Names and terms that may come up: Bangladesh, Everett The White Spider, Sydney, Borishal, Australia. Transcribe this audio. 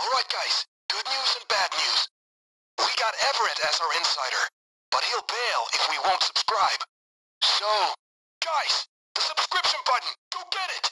Alright guys, good news and bad news. We got Everett as our insider, but he'll bail if we won't subscribe. So, guys, the subscription button, go get it!